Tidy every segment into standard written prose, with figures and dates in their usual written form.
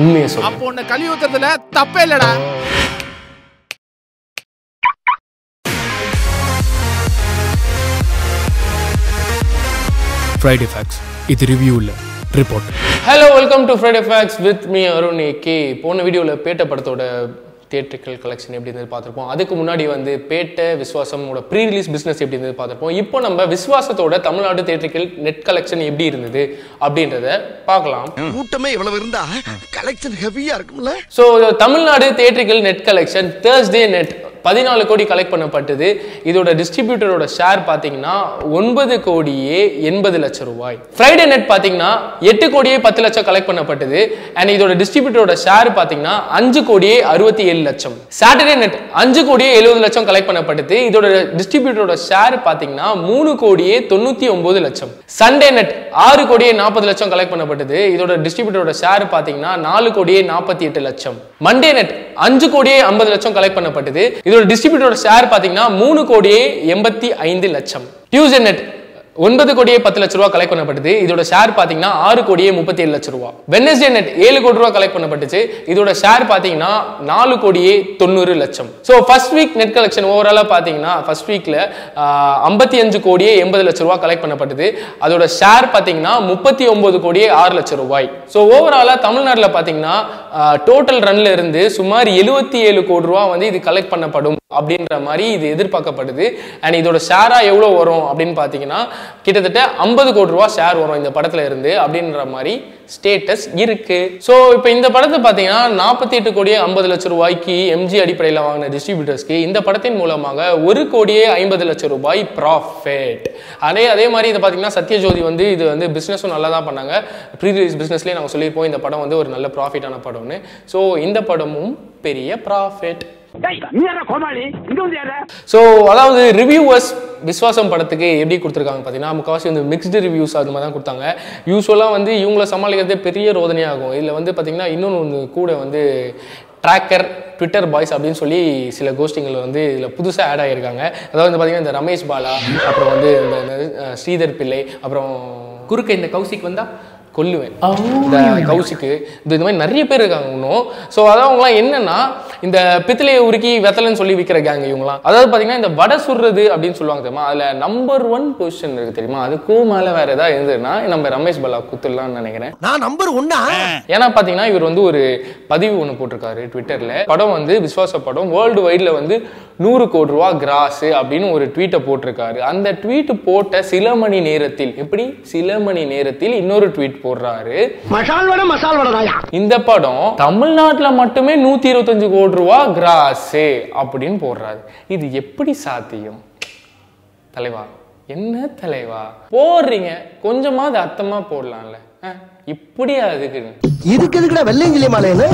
உண்மையை சொல்லு. அப்போ உன்னை கழி ஊத்துறதுல தப்பே இல்லடா. Friday Facts. It's a review report. Hello, welcome to Friday Facts with me, Arun AK. போன வீடியோவில் பேட்டை படத்தோட தியேட்டரிக்கல் கலெக்ஷன் எப்படி இருந்தது பார்த்துருப்போம். அதுக்கு முன்னாடி வந்து பேட்டை விஸ்வாசமோட ப்ரீ ரிலீஸ் பிஸ்னஸ் எப்படி இருந்தது பார்த்துருப்போம். இப்போ நம்ம விஸ்வாசத்தோட தமிழ்நாடு தியேட்டரிக்கல் நெட் கலெக்ஷன் எப்படி இருந்தது அப்படின்றத பார்க்கலாம். கூட்டமே எவ்வளவு இருந்தா கலெக்ஷன் ஹெவியா இருக்கும்ல. So Tamil Nadu theatrical net collection Thursday net 14 crore collect பண்ணப்பட்டது. இதோட டிஸ்ட்ரிபியூட்டரோட ஷேர் பார்த்தீங்கன்னா 9,80,00,000 ரூபாய். ஃப்ரைடே நெட் பார்த்தீங்கன்னா 8,10,00,000 கலெக்ட் பண்ணப்பட்டது. அண்ட் இதோட டிஸ்ட்ரிபியூட்டரோட ஷேர் பார்த்தீங்கன்னா 5,67,00,000. சாட்டர்டே நெட் 5,70,00,000 கலெக்ட் பண்ணப்பட்டது. இதோட டிஸ்ட்ரிபியூட்டரோட ஷேர் பார்த்தீங்கன்னா 3,99,00,000. சண்டே நெட் 6,40,00,000 கலெக்ட் பண்ணப்பட்டது. இதோட டிஸ்ட்ரிபியூட்டரோட ஷேர் பார்த்தீங்கன்னா 4,48,00,000. மண்டே நெட் 5,50,00,000 கலெக்ட் பண்ணப்பட்டது. இதோட டிஸ்ட்ரிபியூட்டரோட ஷேர் பார்த்தீங்கன்னா 3,85,00,000. டியூஸ்டே நெட் 9,10,00,000 ரூபாய் கலெக்ட் பண்ணப்பட்டது. இதோட ஷேர் பார்த்தீங்கன்னா 6,37,00,000 ரூபாய். வெட்னஸ்டே நெட் 7 கோடி ரூபாய் கலெக்ட் பண்ணப்பட்டுச்சு. இதோட ஷேர் பார்த்தீங்கன்னா 4,90,00,000. So first week net collection ஓவராலாக பார்த்தீங்கன்னா ஃபர்ஸ்ட் வீக்கில் 55,80,00,000 ரூபாய் கலெக்ட் பண்ணப்பட்டது. அதோட ஷேர் பார்த்தீங்கன்னா 39,06,00,000 ரூபாய். ஸோ ஓவராலாக தமிழ்நாட்டில் பார்த்தீங்கன்னா டோட்டல் ரன்ல இருந்து சுமார் 77 கோடி ரூபாய் வந்து இது கலெக்ட் பண்ணப்படும் அப்படின்ற மாதிரி இது எதிர்பார்க்கப்படுது. அண்ட் இதோட ஷேரா எவ்வளோ வரும் அப்படின்னு பார்த்தீங்கன்னா கிட்டத்தட்ட 50 கோடி ரூபாய் ஷேர் வரும் இந்த படத்துல இருந்து அப்படின்ற மாதிரி ஸ்டேட்டஸ் இருக்கு. ஸோ இப்போ இந்த படத்தை பார்த்தீங்கன்னா 48,50,00,000 ரூபாய்க்கு எம்ஜி அடிப்படையில் வாங்கின டிஸ்ட்ரிபியூட்டர்ஸ்க்கு இந்த படத்தின் மூலமாக 1,50,00,000 ரூபாய் ப்ராஃபிட். அதே மாதிரி இதை பார்த்தீங்கன்னா சத்யஜோதி வந்து இது வந்து பிஸ்னஸும் நல்லா தான் பண்ணாங்க. ப்ரீ ரிலீஸ் பிஸ்னஸ்லேயே நாங்கள் சொல்லியிருப்போம் இந்த படம் வந்து ஒரு நல்ல ப்ராஃபிட்டான படம்னு. ஸோ இந்த படமும் பெரிய ப்ராஃபிட். ஸோ அதாவது ரிவ்யூவர்ஸ் விஸ்வாசம் படத்துக்கு எப்படி கொடுத்துருக்காங்க பார்த்தீங்கன்னா முக்கால்வாசி வந்து மிக்ஸ்டு ரிவ்யூஸ் அது மாதிரி தான் கொடுத்தாங்க. யூஸ்வலாக வந்து இவங்களை சமாளிக்கிறதே பெரிய ரோதனையாகும். இதில் வந்து பார்த்தீங்கன்னா இன்னொன்று கூட வந்து ட்ராக்கர் ட்விட்டர் பாய்ஸ் அப்படின்னு சொல்லி சில கோஷ்டிங்கள் வந்து இதில் புதுசாக ஆட் ஆகியிருக்காங்க. அதாவது வந்து பார்த்தீங்கன்னா இந்த ரமேஷ் பாலா, அப்புறம் வந்து இந்த ஸ்ரீதர் பிள்ளை, அப்புறம் குறுக்க இந்த கௌசிக் வந்தால் கொல்லுவேன் இந்த கௌசிக்கு, இந்த மாதிரி நிறைய பேர் இருக்காங்க இன்னும். ஸோ அதவங்களாம் என்னன்னா இந்த பித்தளையை உருக்கி வெத்தலைன்னு சொல்லி விற்கிற கேங் இவங்களாம். அதாவது பார்த்தீங்கன்னா இந்த வடை சுடுறது அப்படின்னு சொல்லுவாங்க தெரியுமா, அதில் நம்பர் 1 பொசிஷன் இருக்கு தெரியுமா. அதுக்கும் மேலே வேற ஏதாவது இருந்ததுன்னா நம்ம ரமேஷ் பாலா குத்துடலாம்னு நினைக்கிறேன் நான், நம்பர் 1. ஏன்னா பார்த்தீங்கன்னா இவர் வந்து ஒரு பதிவு ஒன்று போட்டிருக்காரு ட்விட்டரில், படம் வந்து விஸ்வாச படம் வேர்ல்டு வைடில் வந்து 100 கோடி ரூபா கிராஸு அப்படின்னு ஒரு ட்வீட்டை போட்டிருக்காரு. அந்த ட்வீட்டு போட்ட சில மணி நேரத்தில் இன்னொரு ட்வீட் போடுறாரு, இந்த படம் தமிழ்நாட்டில் மட்டுமே 125 கோடி ரூபா கிராஸு அப்படின்னு போடுறாரு. இது எப்படி சாத்தியம் தலைவா? என்ன தலைவா போடுறீங்க, கொஞ்சமா அது அர்த்தமா போடலாம்ல. இப்படியா வெள்ளையங்கிலியமாலேன்னு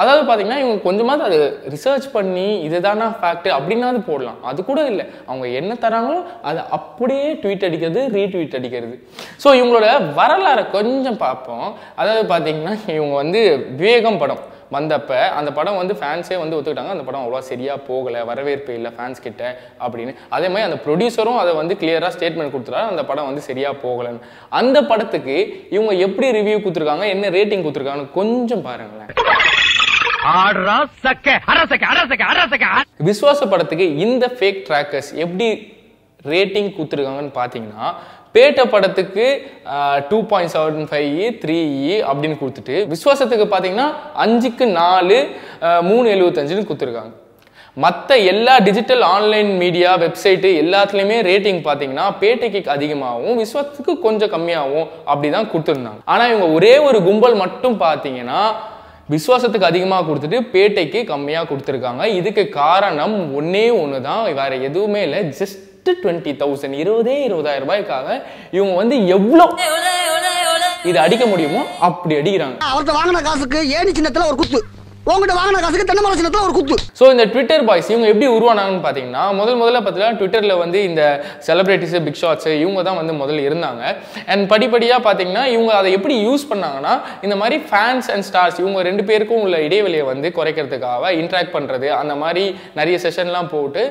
அதாவது பாத்தீங்கன்னா இவங்க கொஞ்சமாவது அது ரிசர்ச் பண்ணி இதுதானா ஃபேக்ட் அப்படின்னாவது போடலாம். அது கூட இல்லை, அவங்க என்ன தராங்களோ அது அப்படியே ட்வீட் அடிக்கிறது, ரீட்வீட் அடிக்கிறது. ஸோ இவங்களோட வரலாறு கொஞ்சம் பார்ப்போம். அதாவது பாத்தீங்கன்னா இவங்க வந்து விவேகம் படம் வந்தப்போ அந்த படம் வந்து ஃபேன்ஸே வந்து ஒத்துக்கிட்டாங்க அந்த படம் அவ்வளோ சரியாக போகலை, வரவேற்பு இல்லை ஃபேன்ஸ் கிட்ட அப்படின்னு. அதே மாதிரி அந்த ப்ரொடியூசரும் அதை வந்து கிளியராக ஸ்டேட்மெண்ட் கொடுத்துட்டாரு, அந்த படம் வந்து சரியாக போகலைன்னு. அந்த படத்துக்கு இவங்க எப்படி ரிவ்யூ கொடுத்துருக்காங்க, என்ன ரேட்டிங் கொடுத்துருக்காங்கன்னு கொஞ்சம் பாருங்களேன். விஸ்வாச படத்துக்கு இந்த ஃபேக் ட்ராக்கர்ஸ் எப்படி ரேட்டிங் கொடுத்துருக்காங்கன்னு பார்த்தீங்கன்னா பேட்ட படத்துக்கு 2.75 3 அப்படின்னு கொடுத்துட்டு விஸ்வாசத்துக்கு பார்த்தீங்கன்னா 5க்கு 4 3.75ன்னு கொடுத்துருக்காங்க. மற்ற எல்லா டிஜிட்டல் ஆன்லைன் மீடியா வெப்சைட்டு எல்லாத்துலேயுமே ரேட்டிங் பார்த்தீங்கன்னா பேட்டைக்கு அதிகமாகவும் விஸ்வாசத்துக்கு கொஞ்சம் கம்மியாகவும் அப்படி தான் கொடுத்துருந்தாங்க. ஆனால் இவங்க ஒரே ஒரு கும்பல் மட்டும் பார்த்தீங்கன்னா விஸ்வாசத்துக்கு அதிகமாக கொடுத்துட்டு பேட்டைக்கு கம்மியாக கொடுத்துருக்காங்க. இதுக்கு காரணம் ஒன்று தான், வேறு எதுவுமே இல்லை. ஜஸ்ட் 20,000 20,000 ரூபாய்க்காக இவங்க வந்து எவ்வளோ இது அடிக்க முடியுமோ அப்படி அடிக்கிறாங்க. அவர்கிட்ட வாங்கின காசுக்கு ஏணி சின்னத்துல ஒரு குத்து So in the Twitter boys, you எப்படி உருவானாங்கன்னு பாத்தீங்கன்னா முதல்ல பார்த்தா Twitterல வந்து இந்த செலிபிரிட்டிஸ் பிக் ஷாட்ஸ் இவங்க தான் வந்து முதல்ல இருந்தாங்க. And படிப்படியா பாத்தீங்கன்னா இவங்க அதை எப்படி யூஸ் பண்ணாங்கன்னா இந்த மாதிரி ஃபேன்ஸ் அண்ட் ஸ்டார்ஸ் இவங்க ரெண்டு பேருக்கும் உள்ள இடைவெளியை வந்து குறைக்கிறதுக்காக இன்டராக்ட் பண்றது அந்த மாதிரி நிறைய செஷன்லாம் போட்டு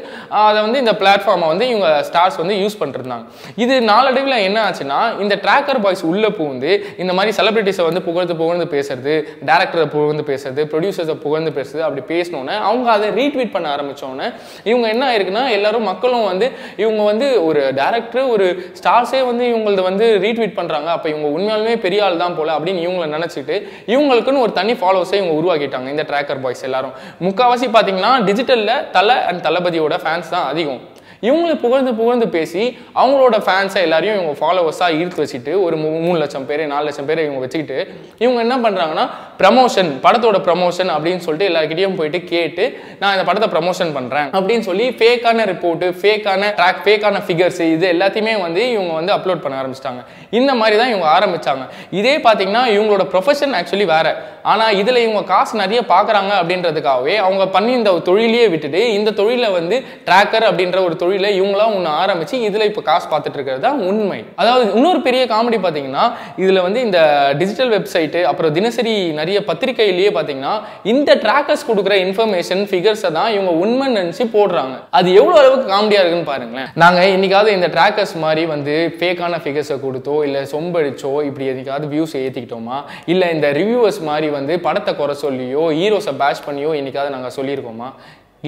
அத வந்து இந்த பிளாட்ஃபார்மை வந்து இவங்க ஸ்டார்ஸ் வந்து யூஸ் பண்ணிருந்தாங்க. இது நாளடைவுல என்ன ஆச்சுன்னா இந்த ட்ராக்கர் பாய்ஸ் உள்ள போந்து இந்த மாதிரி செலிபிரிட்டிஸை வந்து புகழ்ந்து பேசுறது, டைரக்டரை புகழ்ந்து பேசுறது, ப்ரொடியூசர்ஸை புகழ்ந்து பேசுறது அப்படி பேசணும்னா அவங்க அதை ரீட்வீட் பண்ண ஆரம்பிச்சோம்னா இவங்க என்ன ஆயிருக்குன்னா எல்லாரும் மக்களும் வந்து இவங்க வந்து ஒரு டைரக்டர் ஒரு ஸ்டார்ஸே வந்து இவங்களது வந்து ரீட்வீட் பண்றாங்க அப்ப இவங்க உண்மையாலுமே பெரிய ஆள் தான் போல அப்படின்னு இவங்களை நினைச்சிட்டு இவங்களுக்குன்னு ஒரு தனி ஃபாலோவர்ஸை இவங்க உருவாக்கிட்டாங்க. இந்த ட்ராக்கர் பாய்ஸ் எல்லாரும் முக்காவாசி பாத்தீங்கன்னா டிஜிட்டல்ல தலை அண்ட் தளபதியோட ஃபேன்ஸ் தான் அதிகம். இவங்களை புகழ்ந்து பேசி அவங்களோட ஃபேன்ஸாக எல்லாரையும் இவங்க ஃபாலோவர்ஸாக ஈர்த்து வச்சுட்டு ஒரு 3 லட்சம் பேர் 4 லட்சம் பேர் இவங்க வச்சுக்கிட்டு இவங்க என்ன பண்ணுறாங்கன்னா ப்ரமோஷன் படத்தோட ப்ரமோஷன் அப்படின்னு சொல்லிட்டு எல்லாருக்கிட்டையும் போயிட்டு கேட்டு நான் இந்த படத்தை ப்ரமோஷன் பண்ணுறேன் அப்படின்னு சொல்லி ஃபேக்கான ரிப்போர்ட்டு ஃபேக்கான ட்ராக் ஃபேக்கான ஃபிகர்ஸ் இது எல்லாத்தையுமே வந்து இவங்க வந்து அப்லோட் பண்ண ஆரம்பிச்சிட்டாங்க. இந்த மாதிரி தான் இவங்க ஆரம்பித்தாங்க. இதே பார்த்தீங்கன்னா இவங்களோட ப்ரொஃபஷன் ஆக்சுவலி வேறு, ஆனால் இதில் இவங்க காசு நிறைய பார்க்குறாங்க அப்படின்றதுக்காகவே அவங்க பண்ணி இந்த தொழிலையே விட்டுட்டு இந்த தொழிலை வந்து ட்ராக்கர் அப்படின்ற ஒரு தொழில இவங்களா ஒன்று ஆரம்பிச்சு இதுல இப்ப காசு பார்த்துட்டு இருக்கிறது தான் உண்மை. அதாவது இன்னொரு பெரிய காமெடி பாத்தீங்கன்னா இதுல வந்து இந்த டிஜிட்டல் வெப்சைட் அப்புறம் தினசரி நிறைய பத்திரிகையிலேயே பாத்தீங்கன்னா இந்த ட்ராக்கர்ஸ் கொடுக்குற இன்ஃபர்மேஷன் ஃபிகர்ஸை தான் இவங்க உண்மை நினைச்சு போடுறாங்க. அது எவ்வளவு அளவுக்கு காமெடியா இருக்குன்னு பாருங்களேன். நாங்க இன்னைக்காவது இந்த ட்ராக்கர்ஸ் மாதிரி வந்து ஃபேக்கான ஃபிகர்ஸை கொடுத்தோ இல்ல சொம்படிச்சோ இப்படி எதுக்காவது வியூஸ் ஏத்திக்கிட்டோமா இல்ல இந்த ரிவ்யூவர்ஸ் மாதிரி வந்து படத்தை குறை சொல்லியோ ஹீரோஸை பேஷ் பண்ணியோ இன்னைக்காவது நாங்க சொல்லியிருக்கோமா?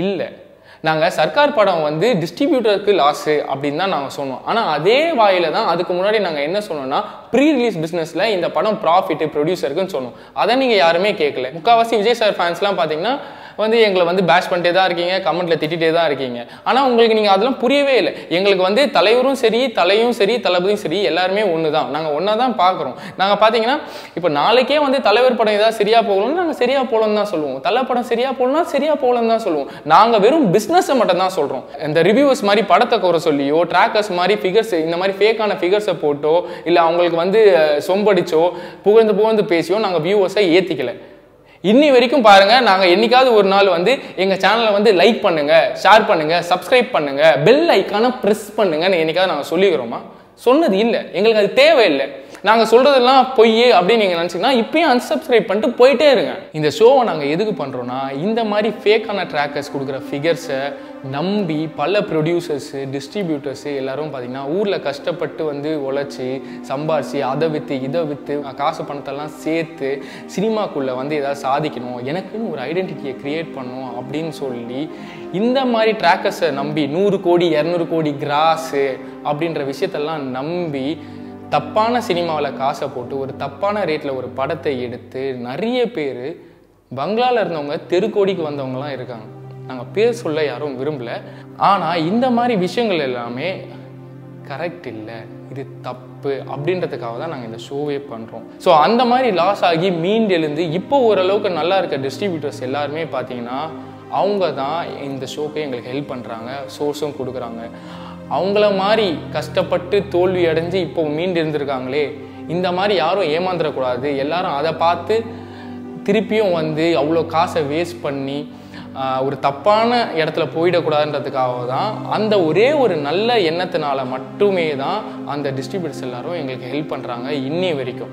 இல்ல, நாங்கள் சர்க்கார் படம் வந்து டிஸ்ட்ரிபியூட்டருக்கு லாஸு அப்படின்னு தான் நாங்கள் சொன்னோம். ஆனால் அதே வாயில தான் அதுக்கு முன்னாடி நாங்கள் என்ன சொன்னோம்னா ப்ரீ ரிலீஸ் பிஸ்னஸில் இந்த படம் ப்ராஃபிட்டு ப்ரொடியூசருக்குன்னு சொன்னோம். அதை நீங்கள் யாருமே கேட்கல. முக்கால்வாசி விஜய் சார் ஃபேன்ஸ்லாம் பார்த்தீங்கன்னா வந்து எங்களை வந்து பேஷ் பண்ணிட்டே தான் இருக்கீங்க, கமெண்ட்டில் திட்டிகிட்டே தான் இருக்கீங்க. ஆனால் உங்களுக்கு நீங்கள் அதெல்லாம் புரியவே இல்லை. எங்களுக்கு வந்து தலைவரும் சரி தலையும் சரி தளபதியும் சரி எல்லாருமே ஒன்று தான், நாங்கள் ஒன்றா தான் பார்க்குறோம். நாங்கள் பார்த்தீங்கன்னா இப்போ நாளைக்கே வந்து தலைவர் படம் ஏதாவது சரியாக போகணும்னு நாங்கள் சரியாக போகலன்னு தான் சொல்லுவோம், தலை படம் சரியாக போகலன்னா சரியாக போகலன்னு தான் சொல்லுவோம். நாங்கள் வெறும் பிஸ்னஸை மட்டும் தான் சொல்கிறோம். இந்த ரிவ்யூஸ் மாதிரி படத்தை குறை சொல்லியோ ட்ராக்கர்ஸ் மாதிரி ஃபிகர்ஸ் இந்த மாதிரி ஃபேக்கான ஃபிகர்ஸை போட்டோ இல்லை அவங்களுக்கு வந்து சொம்படிச்சோ புகழ்ந்து பேசியோ நாங்கள் வியூவர்ஸை ஏற்றிக்கலை. இன்னி வரைக்கும் பாருங்க, நாங்கள் என்னைக்காவது ஒரு நாள் வந்து எங்கள் சேனலை வந்து லைக் பண்ணுங்க, ஷேர் பண்ணுங்க, சப்ஸ்கிரைப் பண்ணுங்க, பெல் ஐக்கான ப்ரெஸ் பண்ணுங்கன்னு என்னைக்காவது நாங்கள் சொல்லிக்கிறோமா? சொன்னது இல்லை. எங்களுக்கு அது தேவையில்லை. நாங்கள் சொல்றதெல்லாம் பொய் அப்படின்னு நீங்கள் நினச்சிங்கன்னா இப்பயும் அன்சப்ஸ்கிரைப் பண்ணிட்டு போயிட்டே இருங்க. இந்த ஷோவை நாங்கள் எதுக்கு பண்ணுறோன்னா இந்த மாதிரி ஃபேக்கான ட்ராக்கர்ஸ் கொடுக்குற ஃபிகர்ஸை நம்பி பல ப்ரொடியூசர்ஸு டிஸ்ட்ரிபியூட்டர்ஸு எல்லாரும் பார்த்தீங்கன்னா ஊரில் கஷ்டப்பட்டு வந்து உழைச்சி சம்பாரிச்சு அதை விற்று இதை விற்று காசு பணத்தெல்லாம் சேர்த்து சினிமாக்குள்ளே வந்து எதாவது சாதிக்கணும், எனக்குன்னு ஒரு ஐடென்டிட்டியை க்ரியேட் பண்ணணும் அப்படின்னு சொல்லி இந்த மாதிரி ட்ராக்கர்ஸை நம்பி 100 கோடி 200 கோடி கிராஸு அப்படின்ற விஷயத்தெல்லாம் நம்பி தப்பான சினிமாவில் காசை போட்டு ஒரு தப்பான ரேட்டில் ஒரு படத்தை எடுத்து நிறைய பேர் பங்களாவில் இருந்தவங்க தெருக்கோடிக்கு வந்தவங்கலாம் இருக்காங்க. நாங்கள் பேர் சொல்ல யாரும் விரும்பலை. ஆனால் இந்த மாதிரி விஷயங்கள் எல்லாமே கரெக்ட் இல்லை, இது தப்பு அப்படின்றதுக்காக தான் நாங்கள் இந்த ஷோவே பண்ணுறோம். ஸோ அந்த மாதிரி லாஸ் ஆகி மீண்டு எழுந்து இப்போ ஓரளவுக்கு நல்லா இருக்க டிஸ்ட்ரிபியூட்டர்ஸ் எல்லாருமே பார்த்தீங்கன்னா அவங்க தான் இந்த ஷோக்கு எங்களுக்கு ஹெல்ப் பண்ணுறாங்க, சோர்ஸும் கொடுக்குறாங்க. அவங்கள மாதிரி கஷ்டப்பட்டு தோல்வி அடைஞ்சு இப்போ மீண்டு எழுந்திருக்காங்களே, இந்த மாதிரி யாரும் ஏமாந்துடக்கூடாது. எல்லாரும் அதை பார்த்து திருப்பியும் வந்து அவ்வளோ காசை வேஸ்ட் பண்ணி ஒரு தப்பான இடத்துல போயிடக்கூடாதுன்றதுக்காக தான் அந்த ஒரே ஒரு நல்ல எண்ணத்தினால மட்டுமே தான் அந்த டிஸ்ட்ரிபியூட்டர்ஸ் எல்லாரும் எங்களுக்கு ஹெல்ப் பண்றாங்க இன்னி வரைக்கும்.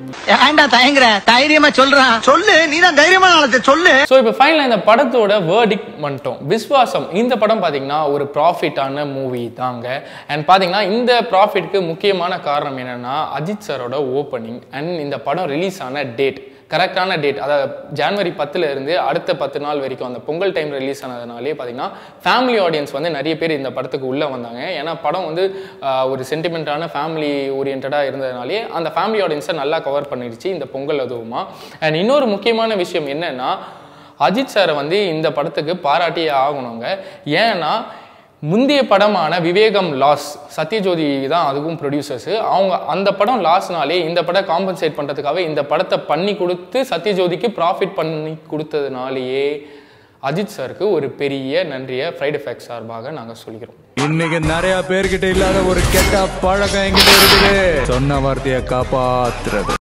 இந்த படத்தோட வேர்டிக்ட் வந்துட்டோம். விஸ்வாசம் இந்த படம் பாத்தீங்கன்னா ஒரு ப்ராஃபிட்டான மூவி தாங்க. அண்ட் பாத்தீங்கன்னா இந்த ப்ராஃபிட்க்கு முக்கியமான காரணம் என்னன்னா அஜித் சாரோட ஓப்பனிங் அண்ட் இந்த படம் ரிலீஸ் ஆன டேட், கரெக்டான டேட், அதாவது ஜனவரி 10ல் இருந்து அடுத்த 10 நாள் வரைக்கும் அந்த பொங்கல் டைம் ரிலீஸ் ஆனதுனாலே பார்த்தீங்கன்னா ஃபேமிலி ஆடியன்ஸ் வந்து நிறைய பேர் இந்த படத்துக்கு உள்ளே வந்தாங்க. ஏன்னா படம் வந்து ஒரு சென்டிமெண்ட்டான ஃபேமிலி ஓரியன்டாக இருந்ததுனாலே அந்த ஃபேமிலி ஆடியன்ஸை நல்லா கவர் பண்ணிடுச்சு இந்த பொங்கல் அதுவுமா. அண்ட் இன்னொரு முக்கியமான விஷயம் என்னென்னா அஜித் சாரை வந்து இந்த படத்துக்கு பாராட்டியே ஆகணுங்க. ஏன்னா முந்தைய படமான விவேகம் லாஸ், சத்யஜோதி தான் அதுக்கும் ப்ரொடியூசர்ஸு, அவங்க அந்த படம் லாஸ்னாலே இந்த படம் காம்பன்சேட் பண்ணுறதுக்காகவே இந்த படத்தை பண்ணி கொடுத்து சத்யஜோதிக்கு ப்ராஃபிட் பண்ணி கொடுத்ததுனாலேயே அஜித் சாருக்கு ஒரு பெரிய நன்றியை ஃப்ரைடே ஃபேக்ஸ் சார்பாக நாங்கள் சொல்லிக்கிறோம். இன்னைக்கு நிறைய பேர்கிட்ட இல்லாத ஒரு கெட்ட பழக்கம் என்கிட்ட இருக்குது, சொன்ன வார்த்தையை காப்பாத்துறது.